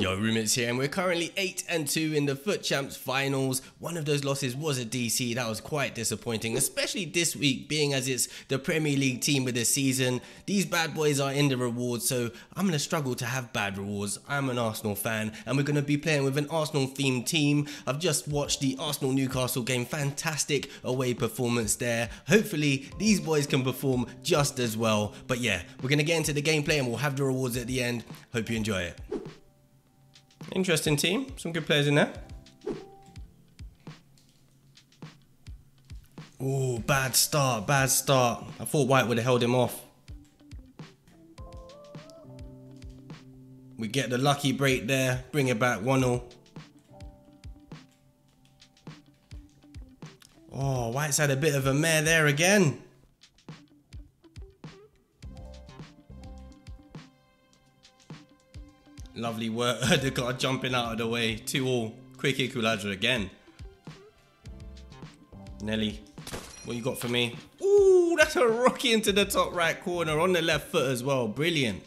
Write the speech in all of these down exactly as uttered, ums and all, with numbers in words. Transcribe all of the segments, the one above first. Yo, Rumurix here, and we're currently eight and two in the Foot Champs Finals. One of those losses was a D C. That was quite disappointing, especially this week, being as it's the Premier League team of the season. These bad boys are in the rewards, so I'm going to struggle to have bad rewards. I'm an Arsenal fan, and we're going to be playing with an Arsenal-themed team. I've just watched the Arsenal-Newcastle game. Fantastic away performance there. Hopefully, these boys can perform just as well. But yeah, we're going to get into the gameplay, and we'll have the rewards at the end. Hope you enjoy it. Interesting team, some good players in there. Ooh, bad start, bad start. I thought White would have held him off. We get the lucky break there, bring it back one nil. Oh, White's had a bit of a mare there again. Lovely work, Odegaard jumping out of the way. two all. Quick equaliser again. Nelly, what you got for me? Ooh, that's a rocky into the top right corner on the left foot as well. Brilliant.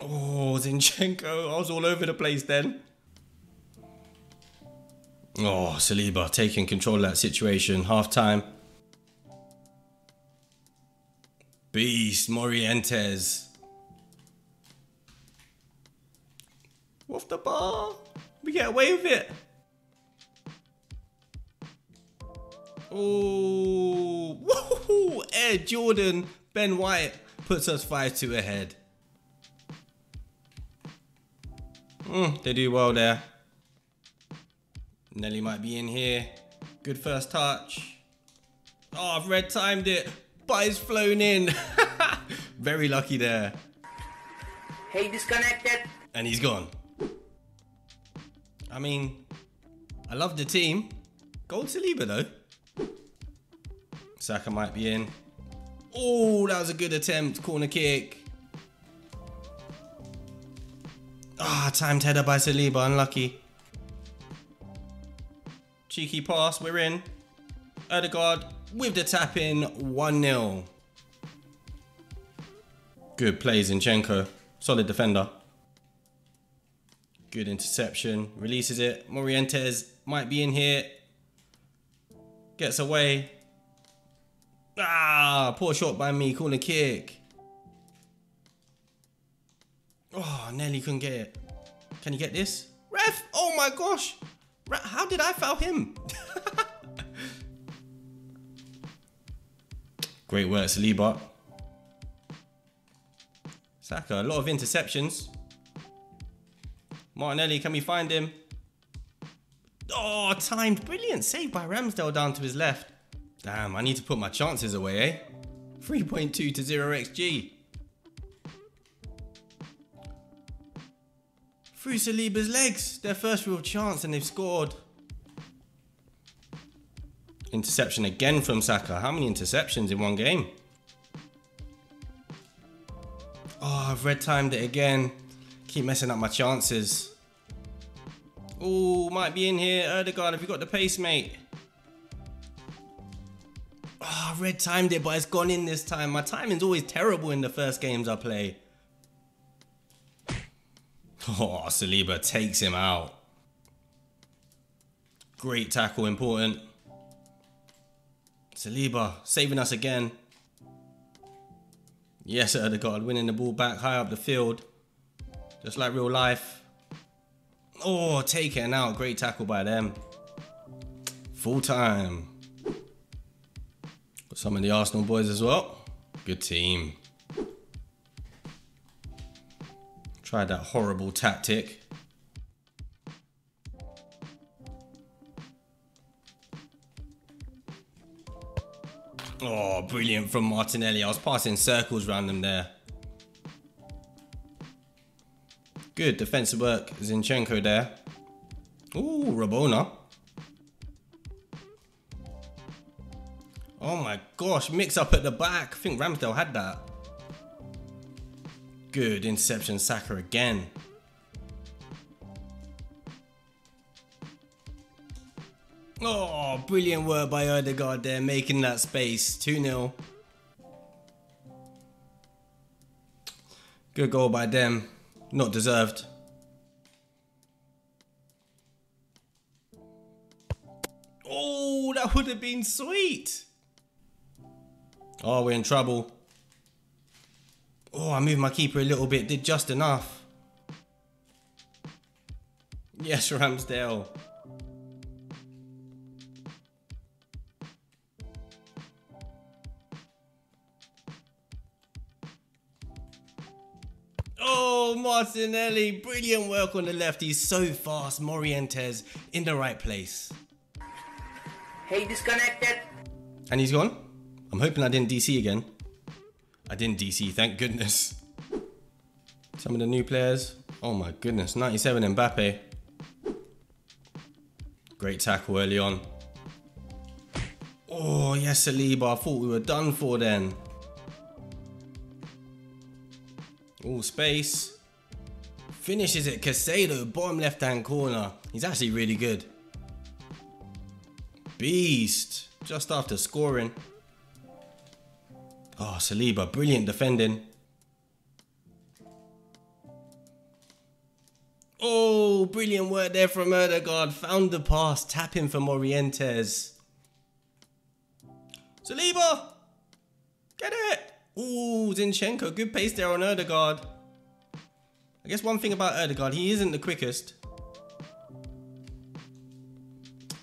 Oh, Zinchenko. I was all over the place then. Oh, Saliba taking control of that situation. Half time. Beast, Morientes. Off the bar, we get away with it. Oh, woohoo! Air Jordan, Ben White puts us five two ahead. Mm, they do well there. Nelly might be in here. Good first touch. Oh, I've red timed it, but it's flown in. Very lucky there. Hey, disconnected. And he's gone. I mean, I love the team. Gold Saliba though. Saka might be in. Oh, that was a good attempt. Corner kick. Ah, oh, timed header by Saliba. Unlucky. Cheeky pass. We're in. Odegaard with the tap in. one nil. Good play, Zinchenko. Solid defender. Good interception, releases it. Morientes might be in here. Gets away. Ah, poor shot by me, corner kick. Oh, Nelly couldn't get it. Can you get this? Ref, oh my gosh. How did I foul him? Great work, Saliba. Saka, a lot of interceptions. Martinelli, can we find him? Oh, timed. Brilliant. Saved by Ramsdale down to his left. Damn, I need to put my chances away, eh? three point two to zero X G. Through Saliba's legs. Their first real chance and they've scored. Interception again from Saka. How many interceptions in one game? Oh, I've red timed it again. Keep messing up my chances. Oh, might be in here. Odegaard, have you got the pace, mate? Ah, oh, red timed it, but it's gone in this time. My timing's always terrible in the first games I play. Oh, Saliba takes him out. Great tackle, important. Saliba saving us again. Yes, Odegaard winning the ball back high up the field. Just like real life. Oh, taken out. Great tackle by them. Full time. Got some of the Arsenal boys as well. Good team. Tried that horrible tactic. Oh, brilliant from Martinelli. I was passing circles around them there. Good defensive work, Zinchenko there. Ooh, Rabona. Oh my gosh, mix up at the back. I think Ramsdale had that. Good interception, Saka again. Oh, brilliant work by Odegaard there, making that space. two nil. Good goal by them. Not deserved. Oh, that would have been sweet. Oh, we're in trouble. Oh, I moved my keeper a little bit. Did just enough. Yes, Ramsdale. Oh, Martinelli. Brilliant work on the left. He's so fast. Morientes in the right place. Hey, disconnected. And he's gone. I'm hoping I didn't D C again. I didn't D C, thank goodness. Some of the new players. Oh my goodness, ninety-seven Mbappe. Great tackle early on. Oh yes, Saliba, I thought we were done for then. All space. Finishes it, Cancelo, bottom left-hand corner. He's actually really good. Beast, just after scoring. Oh, Saliba, brilliant defending. Oh, brilliant work there from Odegaard. Found the pass, tapping for Morientes. Saliba, get it. Oh, Zinchenko, good pace there on Odegaard. I guess one thing about Odegaard, he isn't the quickest.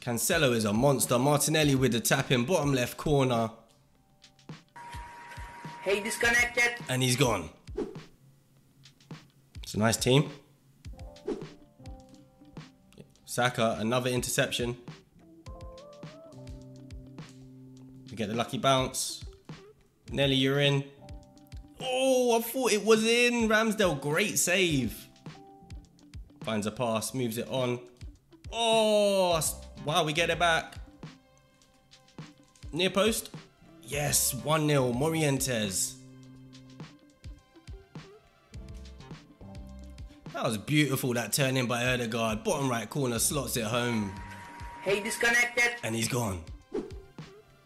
Cancelo is a monster. Martinelli with the tapping, bottom left corner. Hey, disconnected. And he's gone. It's a nice team. Saka, another interception. We get the lucky bounce. Nelly, you're in. Oh, I thought it was in. Ramsdale, great save. Finds a pass, moves it on. Oh, wow, we get it back. Near post. Yes, one nil, Morientes. That was beautiful, that turn in by Odegaard. Bottom right corner, slots it home. Hey, disconnected. And he's gone.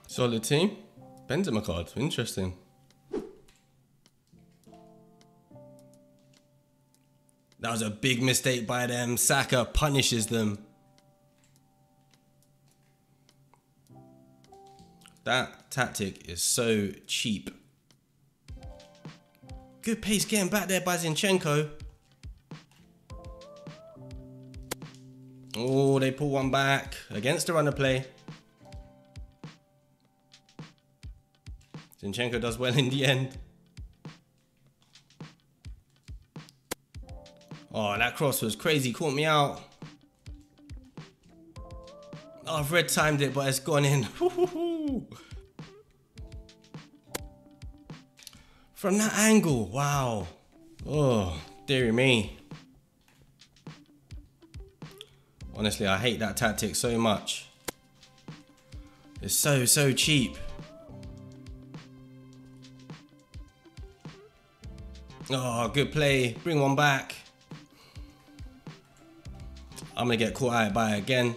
Solid team. Benzema card, interesting. That was a big mistake by them. Saka punishes them. That tactic is so cheap. Good pace getting back there by Zinchenko. Oh, they pull one back against the runner play. Zinchenko does well in the end. Oh, that cross was crazy. Caught me out. Oh, I've red timed it, but it's gone in. From that angle, wow. Oh, dearie me. Honestly, I hate that tactic so much. It's so, so cheap. Oh, good play. Bring one back. I'm going to get caught out by it again.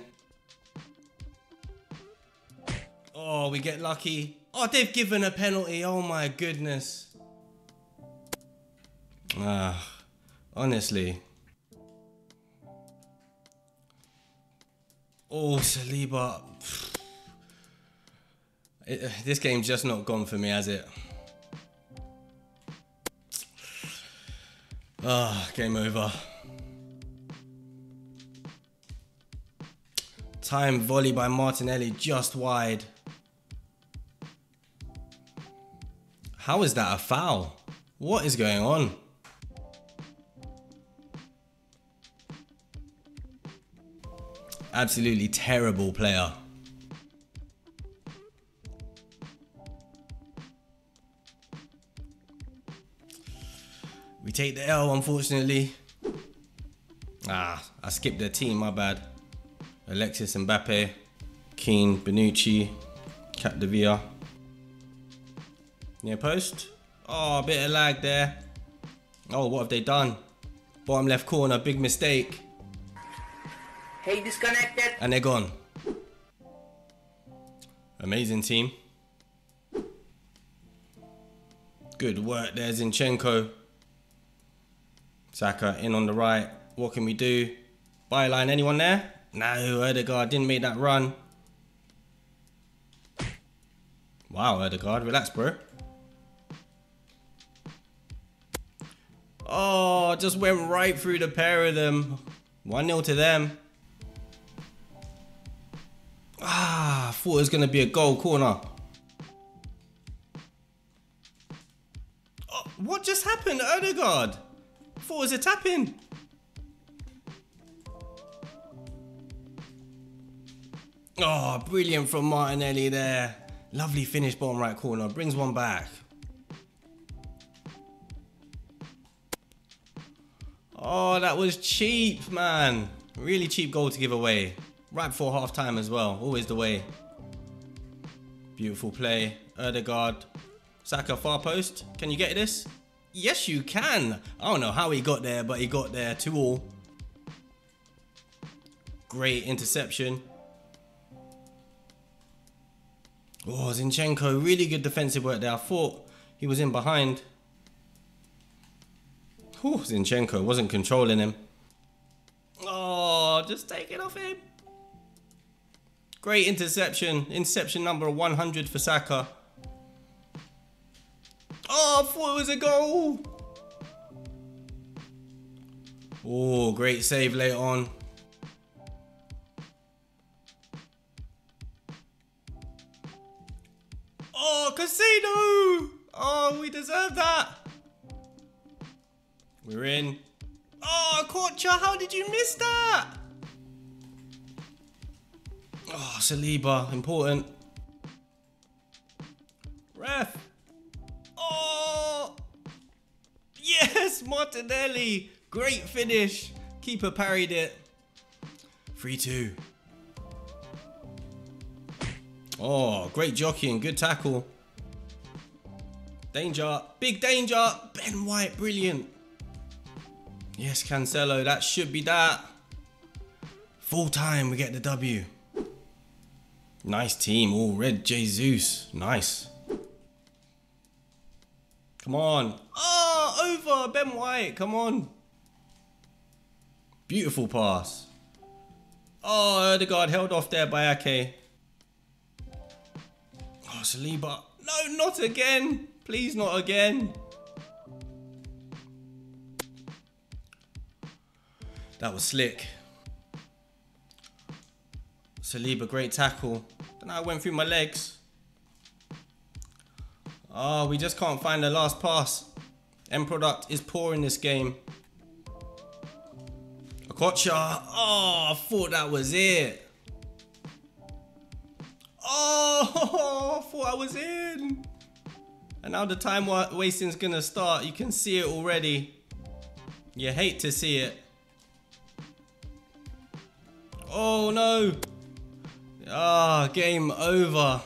Oh, we get lucky. Oh, they've given a penalty. Oh my goodness. Ah, honestly. Oh, Saliba. It, this game's just not gone for me, has it? Ah, game over. Time volley by Martinelli, just wide. How is that a foul? What is going on? Absolutely terrible player. We take the L, unfortunately. Ah, I skipped their team, my bad. Alexis Mbappe, Keane, Benucci, Cap de Villa. Near post. Oh, a bit of lag there. Oh, what have they done? Bottom left corner, big mistake. Hey, disconnected. And they're gone. Amazing team. Good work there, Zinchenko. Saka in on the right. What can we do? Byline, anyone there? No, Odegaard didn't make that run. Wow, Odegaard, relax, bro. Oh, just went right through the pair of them. one nil to them. Ah, I thought it was going to be a goal corner. Oh, what just happened, Odegaard? I thought it was a tap-in. Oh, brilliant from Martinelli there. Lovely finish, bottom right corner. Brings one back. Oh, that was cheap, man. Really cheap goal to give away. Right before half time as well. Always the way. Beautiful play. Odegaard. Saka, far post. Can you get this? Yes, you can. I don't know how he got there, but he got there. two all. Great interception. Oh, Zinchenko, really good defensive work there. I thought he was in behind. Oh, Zinchenko wasn't controlling him. Oh, just take it off him. Great interception. Interception number one hundred for Saka. Oh, I thought it was a goal. Oh, great save late on. Oh, Casemiro! Oh, we deserve that. We're in. Oh, Courtois, how did you miss that? Oh, Saliba, important. Ref. Oh, yes, Martinelli. Great finish. Keeper parried it. three two. Oh, great jockeying, good tackle. Danger, big danger. Ben White, brilliant. Yes, Cancelo, that should be that. Full time, we get the W. Nice team, all red Jesus, nice. Come on. Oh, over, Ben White, come on. Beautiful pass. Oh, Odegaard held off there by Ake. Oh, Saliba. No, not again. Please, not again. That was slick. Saliba, great tackle. Don't know how I went through my legs. Oh, we just can't find the last pass. End product is poor in this game. Okocha. Oh, I thought that was it. Oh, I thought I was in. And now the time wasting's gonna start. You can see it already. You hate to see it. Oh no. Ah, game over.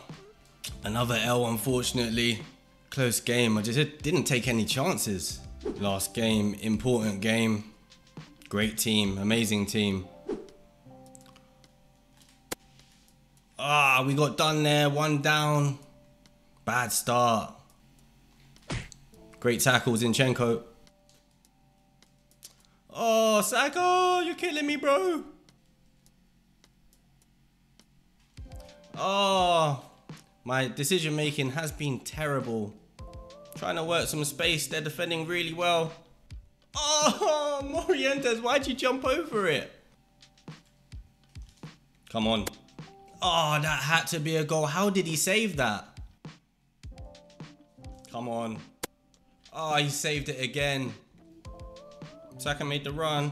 Another L, unfortunately. Close game. I just didn't take any chances. Last game, important game. Great team, amazing team. Ah, we got done there, one down. Bad start. Great tackle, Zinchenko. Oh, Saka, you're killing me, bro. Oh, my decision making has been terrible. Trying to work some space, they're defending really well. Oh, Morientes, why'd you jump over it? Come on. Oh, that had to be a goal. How did he save that? Come on. Oh, he saved it again. Saka made the run.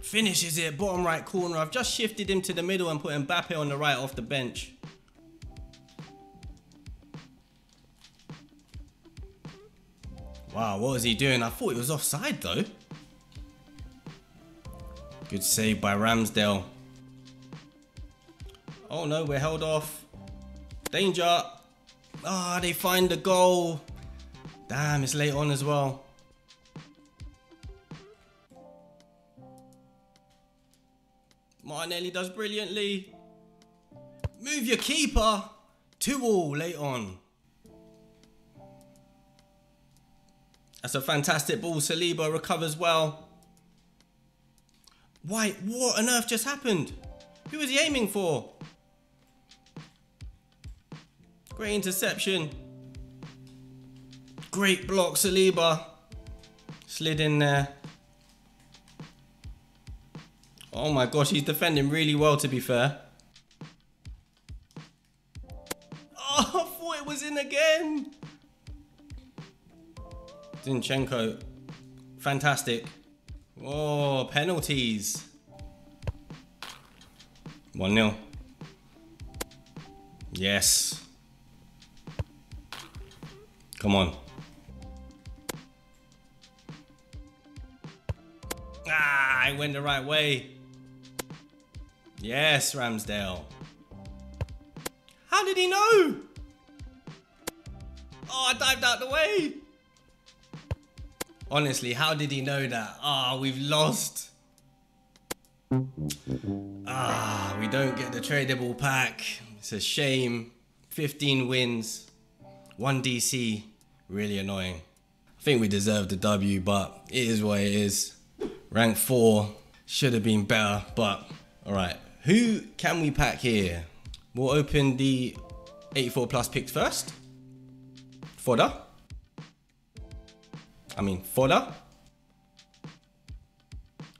Finishes it, bottom right corner. I've just shifted him to the middle and put Mbappe on the right off the bench. Wow, what was he doing? I thought he was offside though. Good save by Ramsdale. Oh no, we're held off. Danger. Ah, they find the goal. Damn, it's late on as well. Martinelli does brilliantly. Move your keeper. Two all late on. That's a fantastic ball. Saliba recovers well. Why? What on earth just happened? Who was he aiming for? Great interception. Great block, Saliba. Slid in there. Oh my gosh, he's defending really well, to be fair. Oh, I thought it was in again. Zinchenko. Fantastic. Oh, penalties. one nil. Yes. Come on. Ah, it went the right way. Yes, Ramsdale. How did he know? Oh, I dived out the way. Honestly, how did he know that? Ah, we've lost. Ah, we don't get the tradable pack. It's a shame. fifteen wins. one D C. Really annoying. I think we deserve the W, but it is what it is. Rank four. Should have been better, but alright. Who can we pack here? We'll open the eighty-four plus picks first. Fodder. I mean, fodder.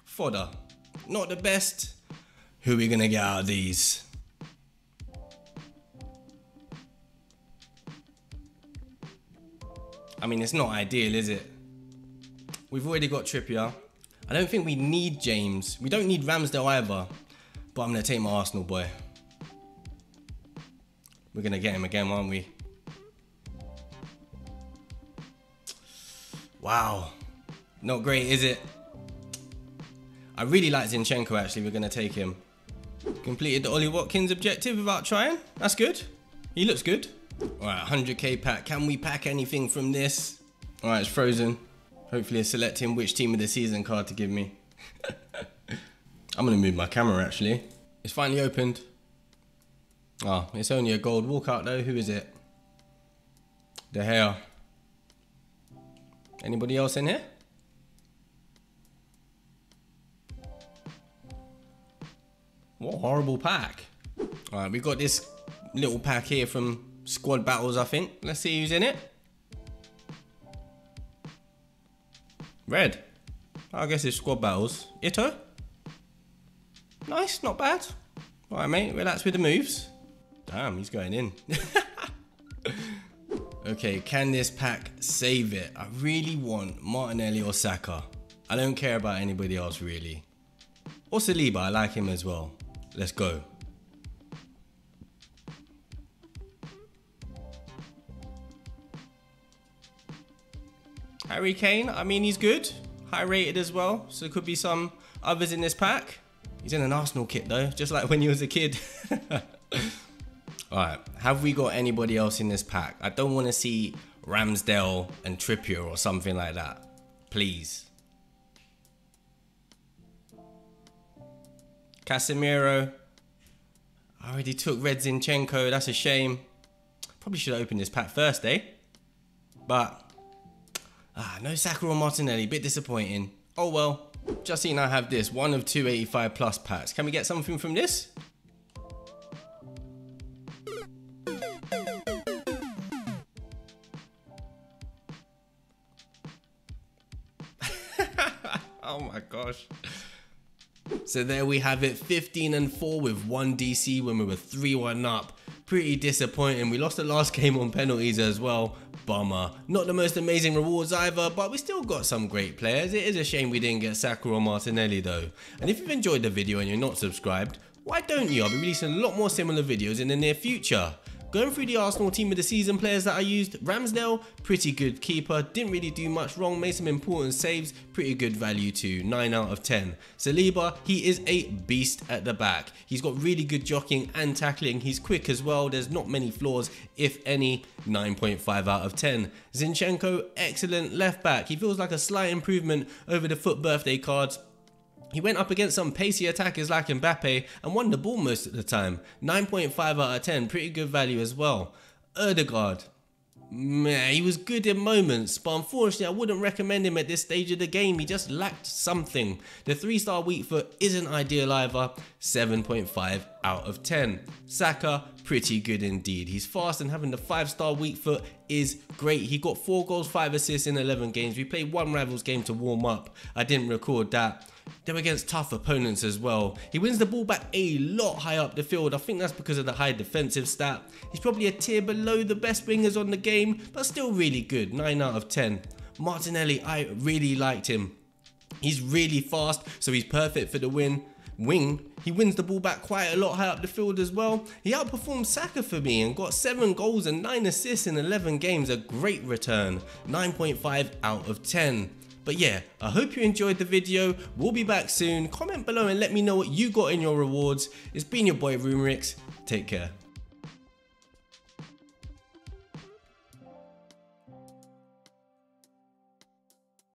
Fodder. Not the best. Who are we going to get out of these? I mean, it's not ideal, is it? We've already got Trippier. I don't think we need James. We don't need Ramsdale either. But I'm going to take my Arsenal boy. We're going to get him again, aren't we? Wow. Not great, is it? I really like Zinchenko, actually. We're going to take him. Completed the Ollie Watkins objective without trying. That's good. He looks good. All right, one hundred K pack. Can we pack anything from this? All right, it's frozen. Hopefully it's selecting which team of the season card to give me. I'm going to move my camera, actually. It's finally opened. Ah, oh, it's only a gold walkout, though. Who is it? De Gea. Anybody else in here? What a horrible pack. All right, we've got this little pack here from Squad Battles, I think. Let's see who's in it. Red. I guess it's Squad Battles. Ito. Nice, not bad. All right, mate, relax with the moves. Damn, he's going in. Okay, can this pack save it? I really want Martinelli or Saka. I don't care about anybody else, really. Or Saliba, I like him as well. Let's go. Harry Kane, I mean, he's good. High rated as well, so there could be some others in this pack. He's in an Arsenal kit though, just like when he was a kid. Alright, have we got anybody else in this pack? I don't want to see Ramsdale and Trippier or something like that. Please. Casemiro. I already took Red Zinchenko, that's a shame. Probably should have opened this pack first, eh? But... Ah, no Saka or Martinelli, bit disappointing. Oh well, just seeing I have this, one of two eighty-five plus packs. Can we get something from this? Oh my gosh. So there we have it, fifteen and four with one D C when we were three one up. Pretty disappointing. We lost the last game on penalties as well. Bummer. Not the most amazing rewards either, but we still got some great players. It is a shame we didn't get Saka or Martinelli though. And if you've enjoyed the video and you're not subscribed, why don't you? I'll be releasing a lot more similar videos in the near future. Going through the Arsenal team of the season players that I used, Ramsdale, pretty good keeper, didn't really do much wrong, made some important saves, pretty good value too, nine out of ten. Saliba, he is a beast at the back. He's got really good jockeying and tackling, he's quick as well, there's not many flaws, if any, nine point five out of ten. Zinchenko, excellent left back, he feels like a slight improvement over the foot birthday cards. He went up against some pacey attackers like Mbappe and won the ball most of the time. nine point five out of ten, pretty good value as well. Odegaard. Man, he was good in moments, but unfortunately I wouldn't recommend him at this stage of the game. He just lacked something. The three-star weak foot isn't ideal either, seven point five out of ten. Saka, pretty good indeed. He's fast and having the five-star weak foot is great. He got four goals, five assists in eleven games. We played one Rivals game to warm up. I didn't record that. They were against tough opponents as well. He wins the ball back a lot high up the field. I think that's because of the high defensive stat. He's probably a tier below the best wingers on the game, but still really good. nine out of ten. Martinelli, I really liked him. He's really fast, so he's perfect for the win. Wing, he wins the ball back quite a lot high up the field as well. He outperformed Saka for me and got seven goals and nine assists in eleven games. A great return. nine point five out of ten. But yeah, I hope you enjoyed the video. We'll be back soon. Comment below and let me know what you got in your rewards. It's been your boy Rumurix. Take care.